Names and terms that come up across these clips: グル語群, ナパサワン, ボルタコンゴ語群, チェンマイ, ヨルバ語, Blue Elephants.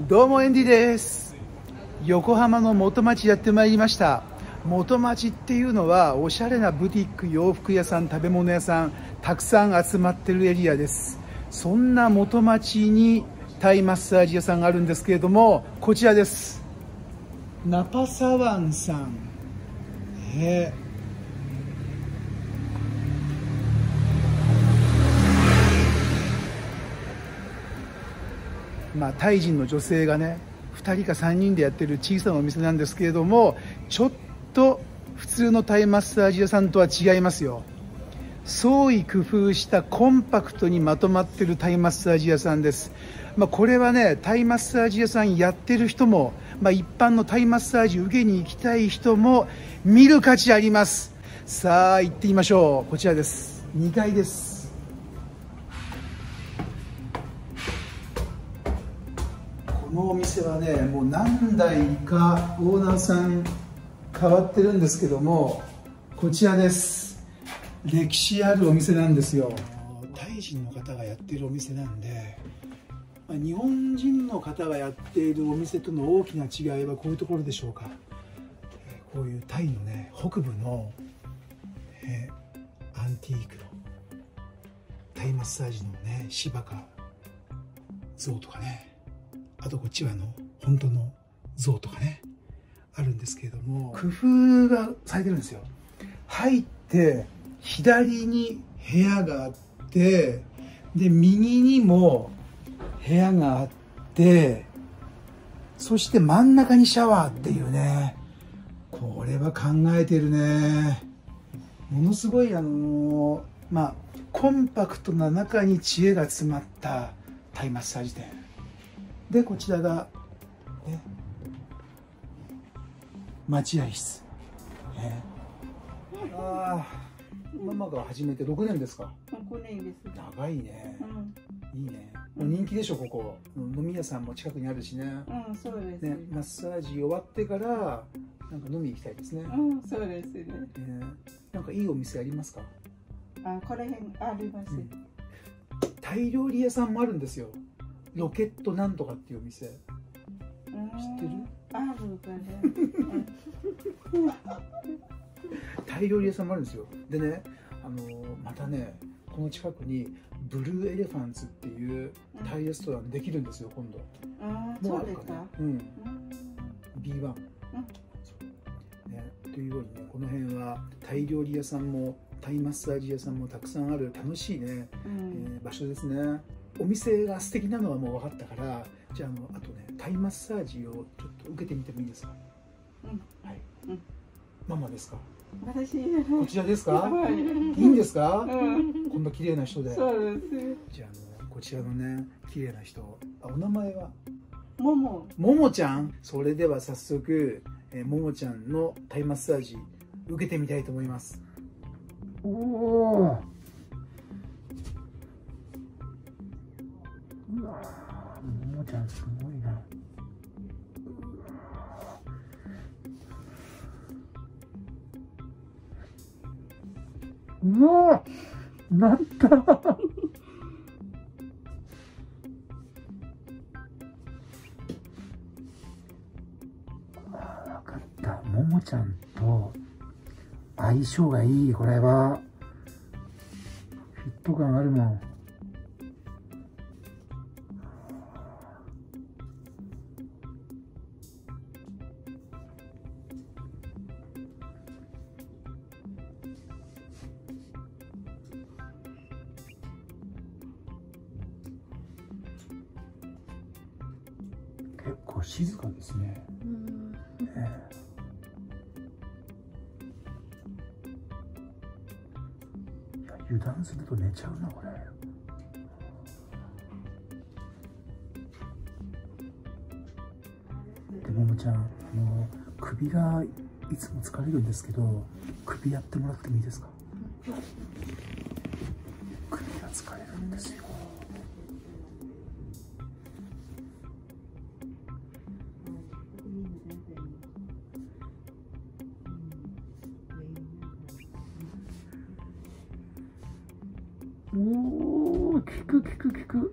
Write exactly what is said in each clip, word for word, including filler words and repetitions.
どうもエンディです。横浜の元町やってまいりました。元町っていうのはおしゃれなブティック、洋服屋さん、食べ物屋さんたくさん集まってるエリアです。そんな元町にタイマッサージ屋さんがあるんですけれども、こちらです。ナパサワンさん、えーまあ、タイ人の女性がねふたりかさんにんでやってる小さなお店なんですけれども、ちょっと普通のタイマッサージ屋さんとは違いますよ。創意工夫したコンパクトにまとまってるタイマッサージ屋さんです。まあ、これはねタイマッサージ屋さんやってる人も、まあ、一般のタイマッサージ受けに行きたい人も見る価値あります。さあ行ってみましょう。こちらです。にかいです。このお店はねもう何代かオーナーさん変わってるんですけども、こちらです。歴史あるお店なんですよ。タイ人の方がやってるお店なんで、まあ、日本人の方がやっているお店との大きな違いはこういうところでしょうか。こういうタイのね北部の、えー、アンティークのタイマッサージのね芝か像とかね、あとこっちはあの本当の像とかねあるんですけれども、工夫がされてるんですよ。入って左に部屋があって、で右にも部屋があって、そして真ん中にシャワーっていうね、これは考えてるね。ものすごいあのまあコンパクトな中に知恵が詰まったタイマッサージ店で、こちらが、ね、待合室、ね、あママが始めてろくねんですか。ろくねんです。長いね、うん、いいね。もう人気でしょここ。飲み屋さんも近くにあるしね。うん、そうですね。マッサージ終わってからなんか飲み行きたいですね。うん、そうですね。ね、なんかいいお店ありますか。あ、この辺あります、うん、タイ料理屋さんもあるんですよ。ロケットなんとかっていうお店知ってる？あるかね。タイ料理屋さんもあるんですよ。でね、あのまたねこの近くにブルーエレファンツっていうタイレストランできるんですよ今度。ああ、そうですか。うん。ビーワン。ね、というようにねこの辺はタイ料理屋さんもタイマッサージ屋さんもたくさんある楽しいね、うん、えー、場所ですね。お店が素敵なのはもう分かったから、じゃあ、あの、あとねタイマッサージをちょっと受けてみてもいいですか。うん、はい、うん、ママですか。私こちらですか。はい、いいんですか。うん、こんな綺麗な人で。そうです。じゃあ、あのこちらのね綺麗な人、あ、お名前はももももちゃん。それでは早速、えー、ももちゃんのタイマッサージ受けてみたいと思います。おお、うわー、ももちゃんすごいな。うわー、なんだあ、分かった。ももちゃんと相性がいい。これはフィット感あるもん。結構静かですね。うん、ね、いや油断すると寝ちゃうなこれ。でももちゃん、あの首がいつも疲れるんですけど、首やってもらってもいいですか。首が疲れるんですよ。おお、効く効く効く。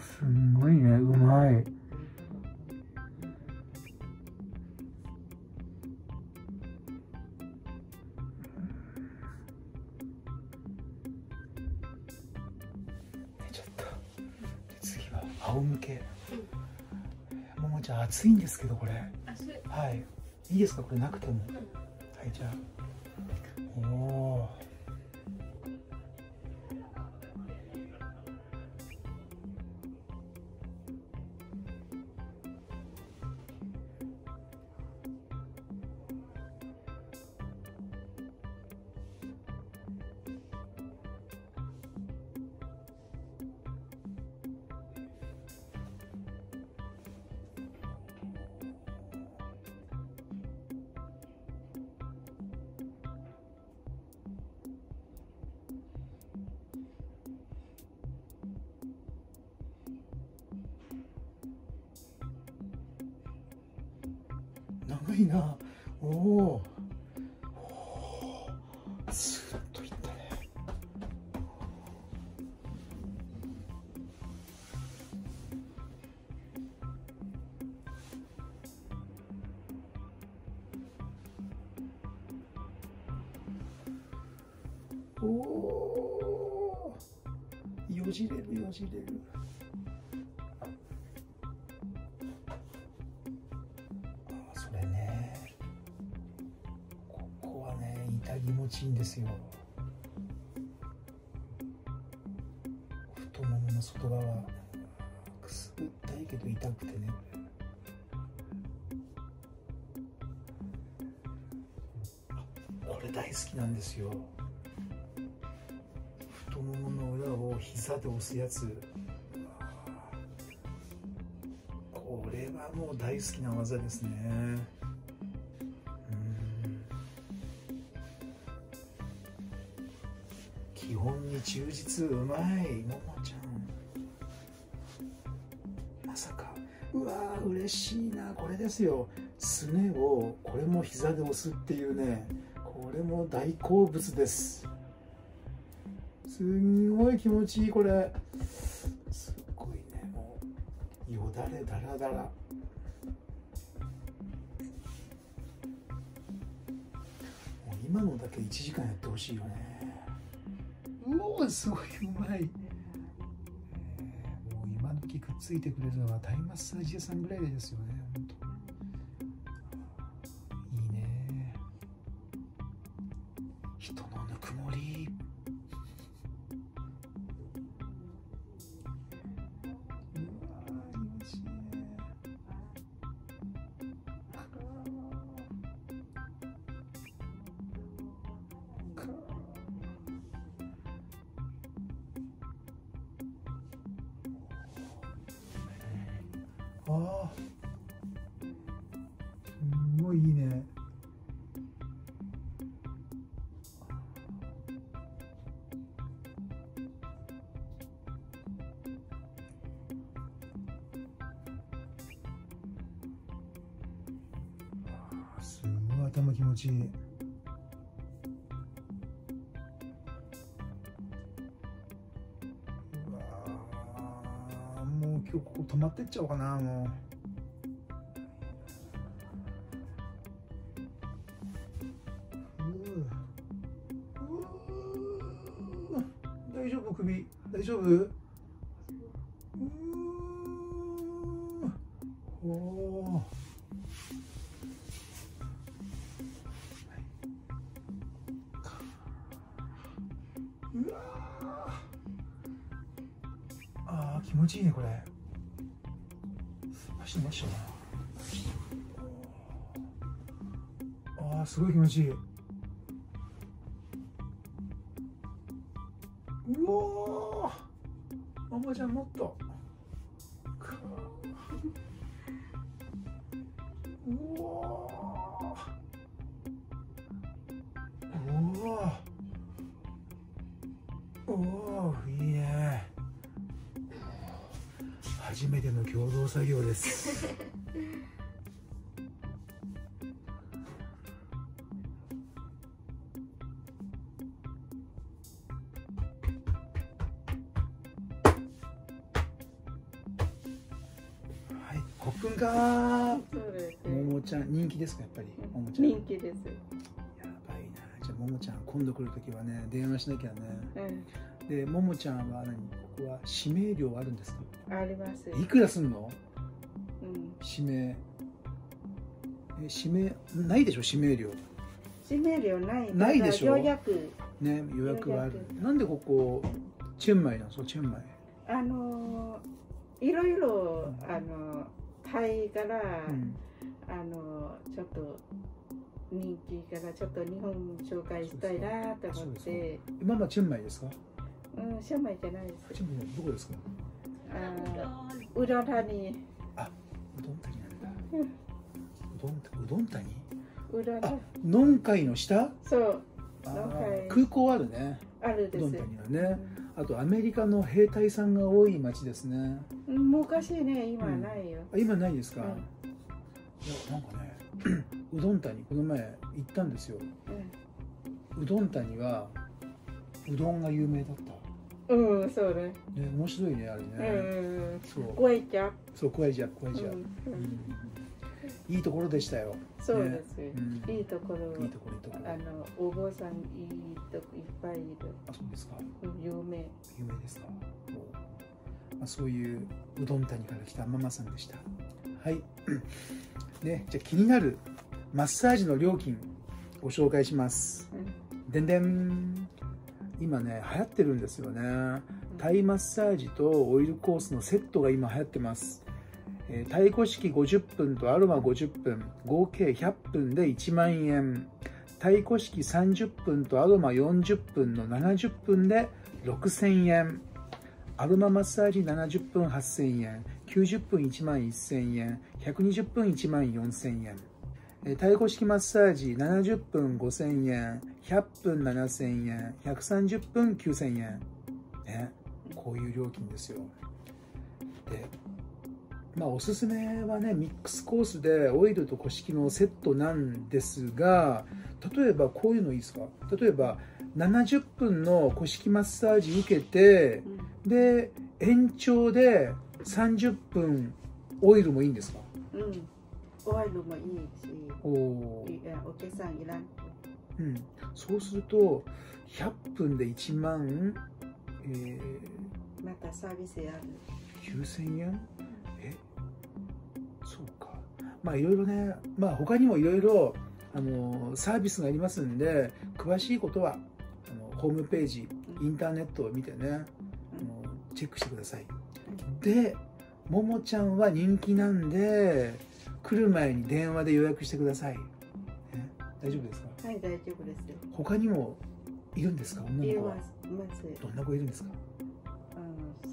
すんごいね、うまい。ちょっと次は仰向け。ももちゃん暑いんですけどこれ。はい。いいですかこれなくても。はいじゃあ。おー。長いな。おお。スーッといったね。おお。よじれるよじれる。気持ちいいんですよ。太ももの外側くすぐったいけど痛くてね。これ大好きなんですよ。太ももの裏を膝で押すやつ。これはもう大好きな技ですね。基本に忠実、うまい、ももちゃん。まさか、うわー、嬉しいな、これですよ。すねを、これも膝で押すっていうね、これも大好物です。すんごい気持ちいい、これ。すっごいね、もう、よだれだらだら。今のだけいちじかんやってほしいよね。もうすごいうまい、えー、もう今時くっついてくれるのはタイマッサージ屋さんぐらいですよね。本当いいね、人のぬくもり。うわー気持ちいいね。ああ、すごいいいね。すごい頭気持ちいい。今日ここ止まってっちゃおうかな。もう大丈夫、首大丈夫。うーおお、はい、うわあー気持ちいいねこれ。しましょう。ああ、すごい気持ちいい。うお、ママちゃんもっと。うおおお、いいね。初めての共同作業です。特訓か。ももちゃん人気ですか、やっぱり。ももちゃん人気です。やばいな。じゃあももちゃん今度来るときはね、電話しなきゃね。うん、でももちゃんは何、ここは指名料あるんですか。あります。いくらすんの？うん、指名。え、指名ないでしょ、指名料。指名料ない。ないでしょ。予約。ね、予約はある。なんでここチェンマイなの？そう、チェンマイ。あのー。いろいろ、あの、タイから、うん、あの、ちょっと、人気から、ちょっと日本紹介したいなと思って。今はチェンマイですか。うん、チェンマイじゃないです。チェンマイ、どこですか。あうどん谷。あ、うどん谷なんだ。うん、うどん、うどん谷。うどん谷。あ、ノンカイの下。そう。空港あるね。あるです。うどん谷はね。うん、あとアメリカの兵隊さんが多い町ですね。昔ね、今ないよ。うん、今ないですか。うん、いや、なんかね、うどん谷この前行ったんですよ。うん、うどん谷はうどんが有名だった。うん、そうね。ね、面白いね、あれね。うん、そう。怖いじゃ。そう、怖いじゃ、怖いじゃ。いいところでしたよ。そうです。いいところ。いいところ、いいところ。あの、お坊さん、いいと、いっぱいいる。あ、そうですか。有名。有名ですか。まあ、そういううどん谷から来たママさんでした。はい。ね、じゃ、気になるマッサージの料金。ご紹介します。うん、でんでん。今ね、流行ってるんですよね。うん、タイマッサージとオイルコースのセットが今流行ってます。タイ古式ごじゅっぷんとアロマごじゅっぷん、合計ひゃっぷんでいちまんえん。タイ古式さんじゅっぷんとアロマよんじゅっぷんのななじゅっぷんでろくせんえん。アロママッサージななじゅっぷんはっせんえん、きゅうじゅっぷんいちまんせんえん、ひゃくにじゅっぷんいちまんよんせんえん。タイ古式マッサージななじゅっぷんごせんえん、ひゃっぷんななせんえん、ひゃくさんじゅっぷんきゅうせんえん。ね、こういう料金ですよ。でまあおすすめはね、ミックスコースでオイルと古式のセットなんですが、例えばこういうのいいですか。例えばななじゅっぷんの古式マッサージ受けて、うん、で延長でさんじゅっぷんオイルもいいんですか。うん、オイルもいいし、おお客さんいらん。うん、そうするとひゃっぷんでいちまん、えー、またサービスやるきゅうせんえん。え、そうか。まあいろいろね、まあ他にもいろいろあのサービスがありますんで、詳しいことはあのホームページ、インターネットを見てね、あのチェックしてください。でももちゃんは人気なんで、来る前に電話で予約してください。ね、大丈夫ですか。はい、大丈夫ですよ。他にもいるんですか、女の子は。どんな子いるんですか。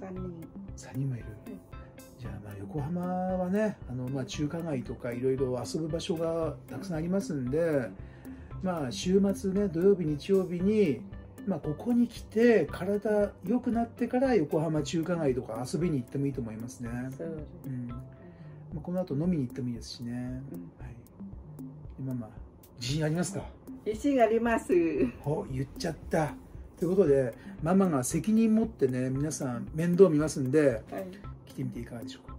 さんにん。さんにんもいる。じゃあまあ横浜はね、あのまあ中華街とかいろいろ遊ぶ場所がたくさんありますんで、まあ、週末ね、土曜日日曜日に、まあ、ここに来て体良くなってから横浜中華街とか遊びに行ってもいいと思いますね。そうです、うん、まあ、この後飲みに行ってもいいですしね。はい、今まあ自信ありますか。自信あります。お、言っちゃったということで、ママが責任持ってね、皆さん面倒見ますんで、はい、来てみていかがでしょうか。